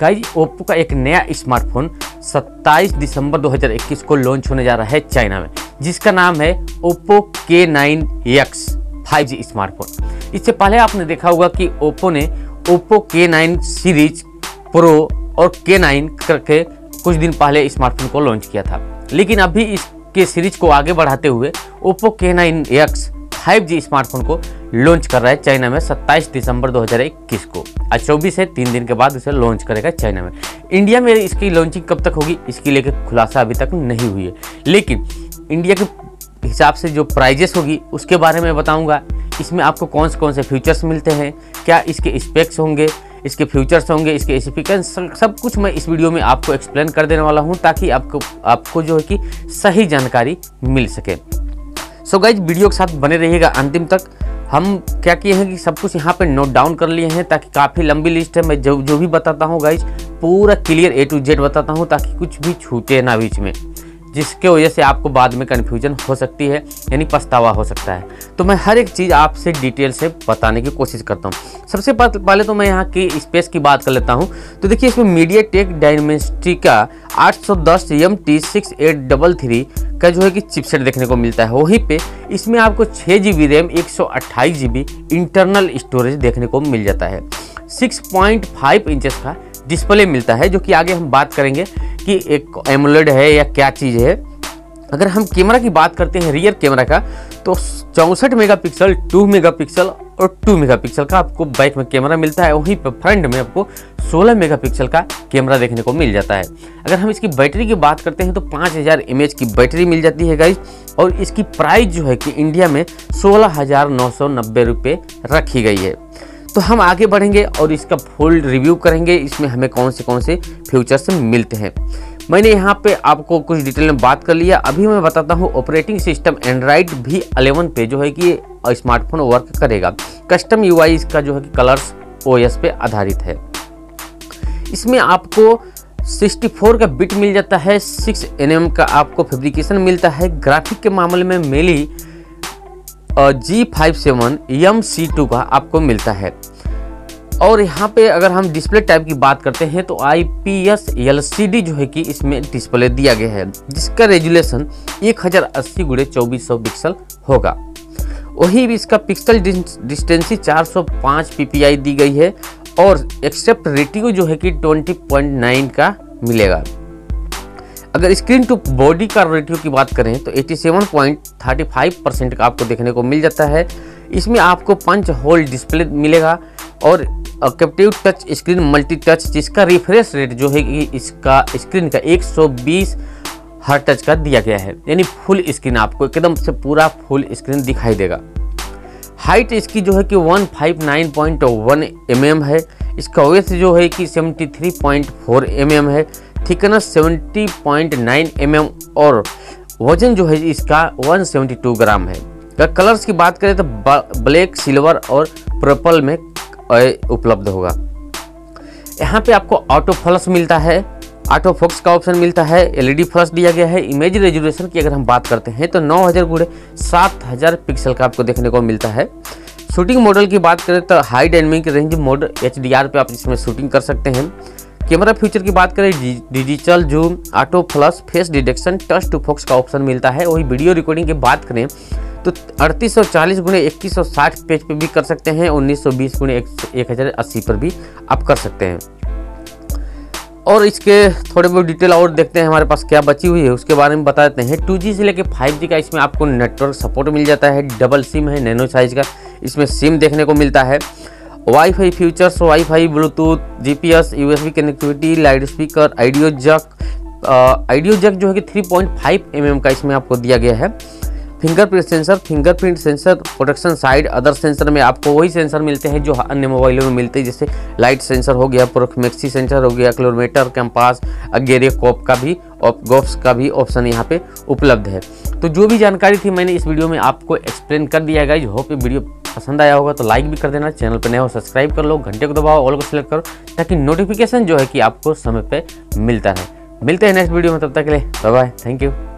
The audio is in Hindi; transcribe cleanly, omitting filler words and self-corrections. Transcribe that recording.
गाइज ओप्पो का एक नया स्मार्टफोन 27 दिसंबर 2021 को लॉन्च होने जा रहा है चाइना में, जिसका नाम है ओप्पो K9X 5G स्मार्टफोन। इससे पहले आपने देखा होगा कि ओप्पो ने ओप्पो K9 सीरीज प्रो और K9 करके कुछ दिन पहले स्मार्टफोन को लॉन्च किया था, लेकिन अभी इसके सीरीज को आगे बढ़ाते हुए ओप्पो K9X 5G स्मार्टफोन को लॉन्च कर रहा है चाइना में 27 दिसंबर 2021 को। आज 24 है, 3 दिन के बाद उसे लॉन्च करेगा चाइना में। इंडिया में इसकी लॉन्चिंग कब तक होगी इसके लेकर खुलासा अभी तक नहीं हुई है, लेकिन इंडिया के हिसाब से जो प्राइजेस होगी उसके बारे में बताऊंगा। इसमें आपको कौन से फीचर्स मिलते हैं, क्या इसके स्पेक्स होंगे, इसके फ्यूचर्स होंगे, इसके स्पेसिफिकेशन, सब कुछ मैं इस वीडियो में आपको एक्सप्लेन कर देने वाला हूँ, ताकि आपको जो है कि सही जानकारी मिल सके। सो गाइज वीडियो के साथ बने रहिएगा अंतिम तक। हम क्या किए हैं कि सब कुछ यहाँ पे नोट डाउन कर लिए हैं, ताकि काफ़ी लंबी लिस्ट है। मैं जो भी बताता हूँ गाइज पूरा क्लियर A to Z बताता हूँ, ताकि कुछ भी छूटे ना बीच में, जिसके वजह से आपको बाद में कन्फ्यूजन हो सकती है, यानी पछतावा हो सकता है। तो मैं हर एक चीज़ आपसे डिटेल से बताने की कोशिश करता हूँ। सबसे पहले तो मैं यहाँ की स्पेस की बात कर लेता हूँ। तो देखिए, इसमें MediaTek Dimensity का 810 MT6833 का जो है कि चिपसेट देखने को मिलता है। वहीं पे इसमें आपको 6 GB RAM 128 GB internal storage देखने को मिल जाता है। 6.5 इंचेस का डिस्प्ले मिलता है, जो कि आगे हम बात करेंगे कि एक एमोलेड है या क्या चीज़ है। अगर हम कैमरा की बात करते हैं, रियर कैमरा का, तो 64 मेगापिक्सल, 2 मेगापिक्सल और 2 मेगापिक्सल का आपको बैक में कैमरा मिलता है। वहीं पर फ्रंट में आपको 16 मेगापिक्सल का कैमरा देखने को मिल जाता है। अगर हम इसकी बैटरी की बात करते हैं तो 5000 mAh की बैटरी मिल जाती है गाइज, और इसकी प्राइस जो है कि इंडिया में 16,990 रुपये रखी गई है। तो हम आगे बढ़ेंगे और इसका फुल रिव्यू करेंगे, इसमें हमें कौन से फ्यूचर्स मिलते हैं। मैंने यहाँ पे आपको कुछ डिटेल में बात कर लिया। अभी मैं बताता हूँ ऑपरेटिंग सिस्टम एंड्राइड V11 पे जो है कि स्मार्टफोन वर्क करेगा। कस्टम UI इसका जो है कि ColorOS पे आधारित है। इसमें आपको 64 का बिट मिल जाता है, 6 mm का आपको फेब्रिकेशन मिलता है। ग्राफिक के मामले में मेली G57MC2 का आपको मिलता है। और यहाँ पे अगर हम डिस्प्ले टाइप की बात करते हैं तो IPS LCD जो है कि इसमें डिस्प्ले दिया गया है, जिसका रेजुलेशन 1080x2400 पिक्सल होगा। वही भी इसका पिक्सल डिस्टेंसी 405 ppi दी गई है, और एक्सेप्ट रेटियो जो है कि 20.9 का मिलेगा। अगर स्क्रीन टू बॉडी का रेटियो की बात करें तो 87.35% का आपको देखने को मिल जाता है। इसमें आपको 5 होल डिस्प्ले मिलेगा और captive touch screen multi touch, जिसका रिफ्रेश रेट जो है कि इसका स्क्रीन का 120 Hz का दिया गया है, यानी फुल स्क्रीन आपको एकदम से पूरा फुल स्क्रीन दिखाई देगा। हाइट इसकी जो है कि 159.1 mm है। इसका वेट जो है कि 73.4 mm है। थिकनेस 70.9 mm और वजन जो है इसका 172 ग्राम है। कलर्स की बात करें तो ब्लैक, सिल्वर और पर्पल में उपलब्ध होगा। यहाँ पे आपको ऑटो फ्लश मिलता है, ऑटो फोकस का ऑप्शन मिलता है, LED फ्लश दिया गया है। इमेज रेजोल्यूशन की अगर हम बात करते हैं तो 9000x7000 पिक्सल का आपको देखने को मिलता है। शूटिंग मॉडल की बात करें तो high dynamic range mode HDR पे आप इसमें शूटिंग कर सकते हैं। कैमरा फीचर की बात करें, digital zoom, auto flash, face detection, touch to focus का ऑप्शन मिलता है। वही वीडियो रिकॉर्डिंग की बात करें तो 3840x2160 पेज पे भी कर सकते हैं, 1920x1080 पर भी आप कर सकते हैं। और इसके थोड़े बहुत डिटेल और देखते हैं, हमारे पास क्या बची हुई है उसके बारे में बता देते हैं। 2G से लेकर 5G का इसमें आपको नेटवर्क सपोर्ट मिल जाता है। डबल सिम है, नैनो साइज का इसमें सिम देखने को मिलता है। Wifi features, wifi, bluetooth, GPS, USB connectivity, loud speaker, audio jack जो है कि 3.5 mm का इसमें आपको दिया गया है। Fingerprint sensor, protection side, other sensor में आपको वही सेंसर मिलते हैं जो अन्य मोबाइलों में मिलते हैं, जैसे लाइट सेंसर हो गया, प्रोक्सीमेक्सी सेंसर हो गया, क्लोरीमीटर, कंपास, अगेरियोस्कोप का भी ऑप्शन यहाँ पे उपलब्ध है। तो जो भी जानकारी थी मैंने इस वीडियो में आपको एक्सप्लेन कर दिया है गाइस। होप ये वीडियो पसंद आया होगा तो लाइक भी कर देना, चैनल पर नया हो सब्सक्राइब कर लो, घंटे को दबाओ, ऑल को सिलेक्ट करो, ताकि नोटिफिकेशन जो है कि आपको समय पर मिलता रहे। मिलते हैं नेक्स्ट वीडियो में, तब तक के लिए बाय बाय, थैंक यू।